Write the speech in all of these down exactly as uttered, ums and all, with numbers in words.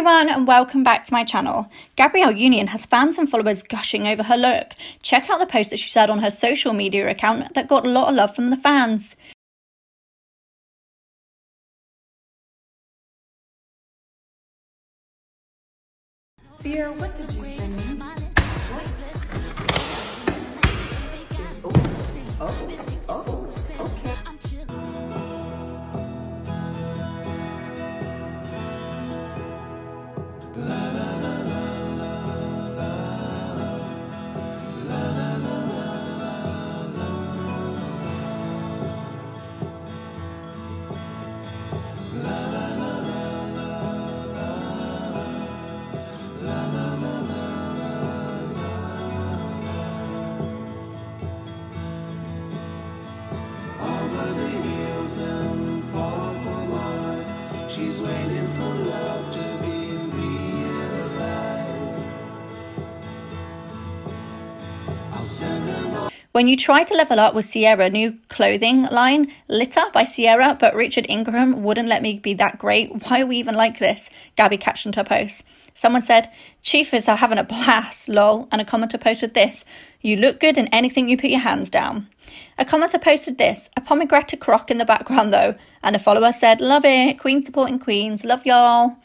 everyone and welcome back to my channel. Gabrielle Union has fans and followers gushing over her look. Check out the post that she shared on her social media account that got a lot of love from the fans. Sierra, what did you send me? What? Is, oh, oh, okay. When you try to level up with Sierra, new clothing line, Lit Up by Sierra, but Richard Ingram wouldn't let me be that great. Why are we even like this? Gabby captioned her post. Someone said, "Chiefers are having a blast, lol," and a commenter posted this, "You look good in anything you put your hands down." A commenter posted this, "A pomegranate croc in the background though," and a follower said, "Love it, Queen supporting Queens, love y'all."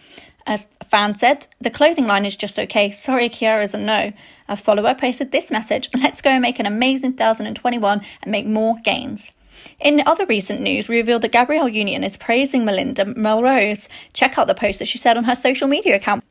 As a fan said, "The clothing line is just okay. Sorry, Kiara's a no." A follower posted this message, "Let's go and make an amazing two thousand twenty-one and make more gains." In other recent news, we revealed that Gabrielle Union is praising Melinda Melrose. Check out the post that she said on her social media account.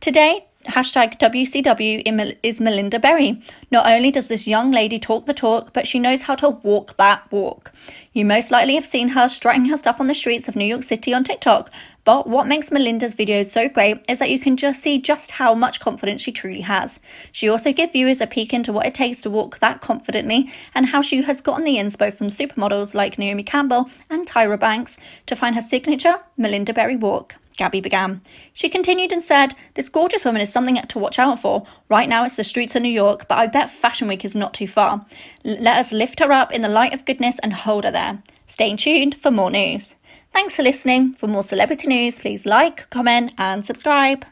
Today, hashtag W C W is Melinda Berry. Not only does this young lady talk the talk, but she knows how to walk that walk. You most likely have seen her strutting her stuff on the streets of New York City on TikTok. But what makes Melinda's videos so great is that you can just see just how much confidence she truly has. She also gives viewers a peek into what it takes to walk that confidently and how she has gotten the inspo from supermodels like Naomi Campbell and Tyra Banks to find her signature Melinda Berry walk. Gabby began. She continued and said, "This gorgeous woman is something to watch out for. Right now it's the streets of New York, but I bet Fashion Week is not too far. Let us lift her up in the light of goodness and hold her there." Stay tuned for more news. Thanks for listening. For more celebrity news, please like, comment and subscribe.